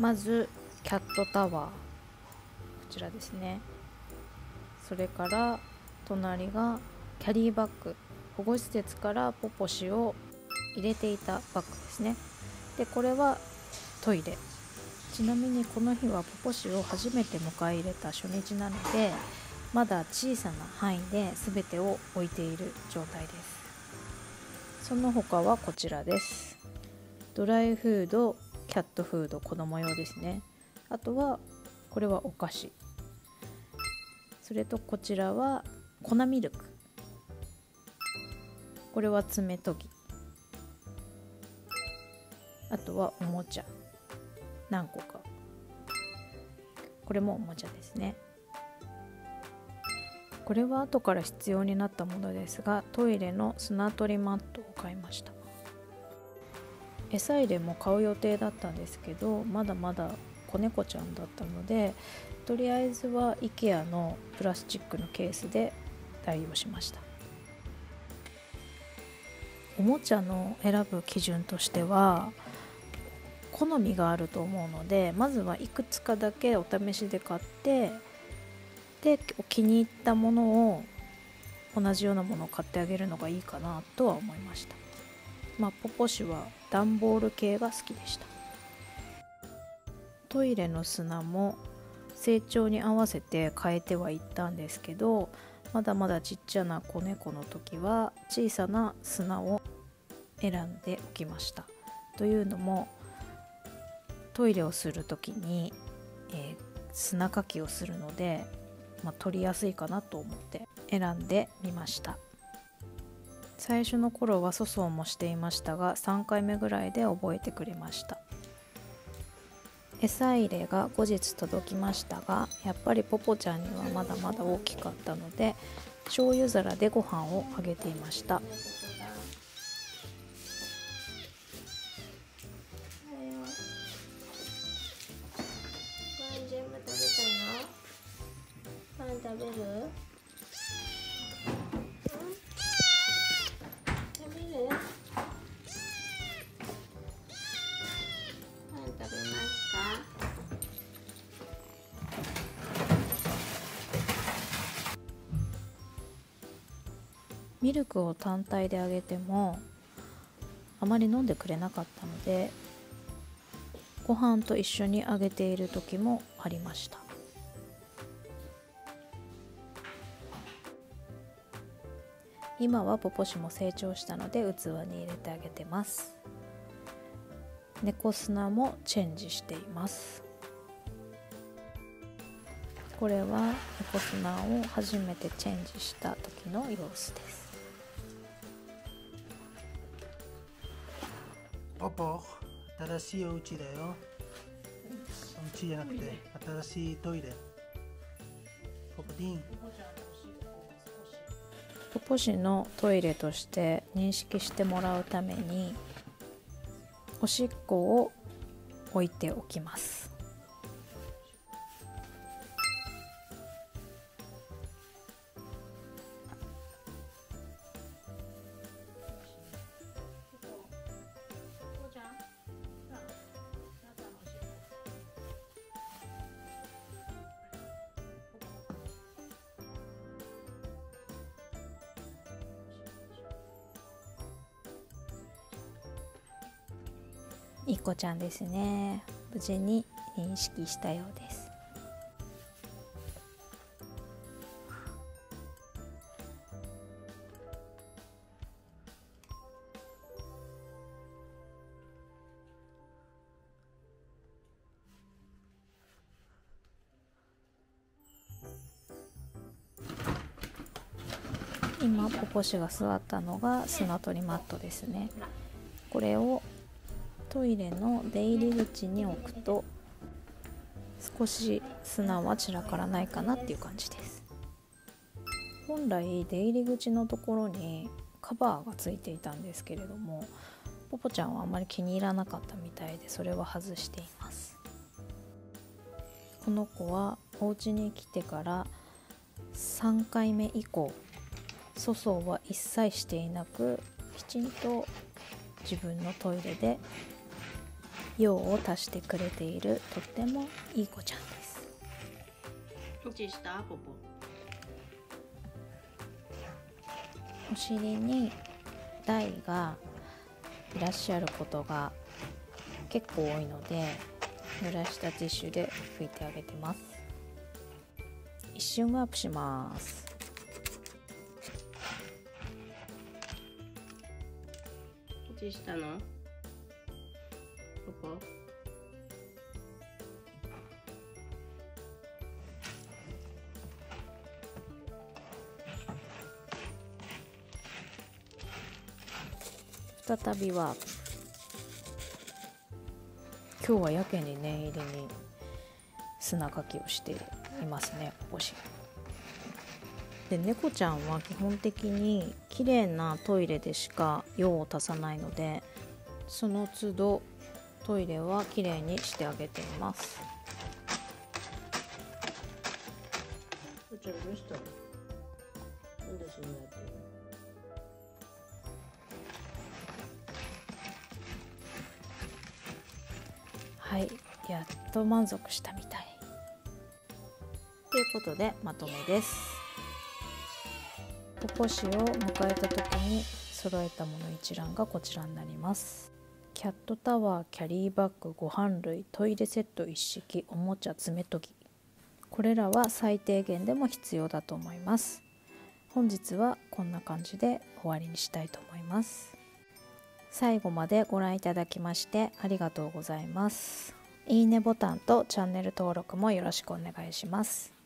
まずキャットタワー、こちらですね。それから隣がキャリーバッグ、保護施設からポポシを入れていたバッグですね。でこれはトイレ。ちなみにこの日はポポシを初めて迎え入れた初日なので、まだ小さな範囲で全てを置いている状態です。その他はこちらです。ドライフード、キャットフード、子供用ですね。あとはこれはお菓子、それとこちらは粉ミルク、これは爪研ぎ、あとはおもちゃ何個か、これもおもちゃですね。これは後から必要になったものですが、トイレの砂取りマットを買いました。餌入れも買う予定だったんですけど、まだまだ子猫ちゃんだったので、とりあえずは IKEA のプラスチックのケースで代用しました。おもちゃの選ぶ基準としては好みがあると思うので、まずはいくつかだけお試しで買って、で気に入ったものを同じようなものを買ってあげるのがいいかなとは思いました。まあ、ポポシは段ボール系が好きでした。トイレの砂も成長に合わせて変えてはいったんですけど、まだまだちっちゃな子猫の時は小さな砂を選んでおきました。というのもトイレをする時に、砂かきをするので、取りやすいかなと思って選んでみました。最初の頃は粗相もしていましたが、3回目ぐらいで覚えてくれました。餌入れが後日届きましたが、やっぱりポポちゃんにはまだまだ大きかったので、醤油皿でご飯をあげていました。パン食べる？食べる？ミルクを単体であげてもあまり飲んでくれなかったので、ご飯と一緒にあげている時もありました。今はポポシも成長したので器に入れてあげてます。猫砂もチェンジしています。これは猫砂を初めてチェンジした時の様子です。ポポ、新しいお家だよ。お家じゃなくて新しいトイレ。ポポディン。ポポシのトイレとして認識してもらうために、おしっこを置いておきます。イコちゃんですね。無事に認識したようです。今ポポシが座ったのが砂取りマットですね。これをトイレの出入り口に置くと、少し砂は散らからないかなっていう感じです。本来出入り口のところにカバーがついていたんですけれども、ポポちゃんはあまり気に入らなかったみたいで、それは外しています。この子はお家に来てから3回目以降、粗相は一切していなく、きちんと自分のトイレで用を足してくれている、とってもいい子ちゃんです。どっちしたポポ。お尻に台がいらっしゃることが結構多いので、濡らしたティッシュで拭いてあげてます。一瞬ワープします。どっちしたのポポ。再びは今日はやけに念入りに砂かきをしていますね、おしで。猫ちゃんは基本的に綺麗なトイレでしか用を足さないので、その都度トイレは綺麗にしてあげています。どうしたの？なんでそんなやってるの？はい、やっと満足したみたい。ということでまとめです。保護司を迎えた時に揃えたもの一覧がこちらになります。キャットタワー、キャリーバッグ、ご飯類、トイレセット一式、おもちゃ、爪研ぎ、これらは最低限でも必要だと思います。本日はこんな感じで終わりにしたいと思います。最後までご覧いただきましてありがとうございます。いいねボタンとチャンネル登録もよろしくお願いします。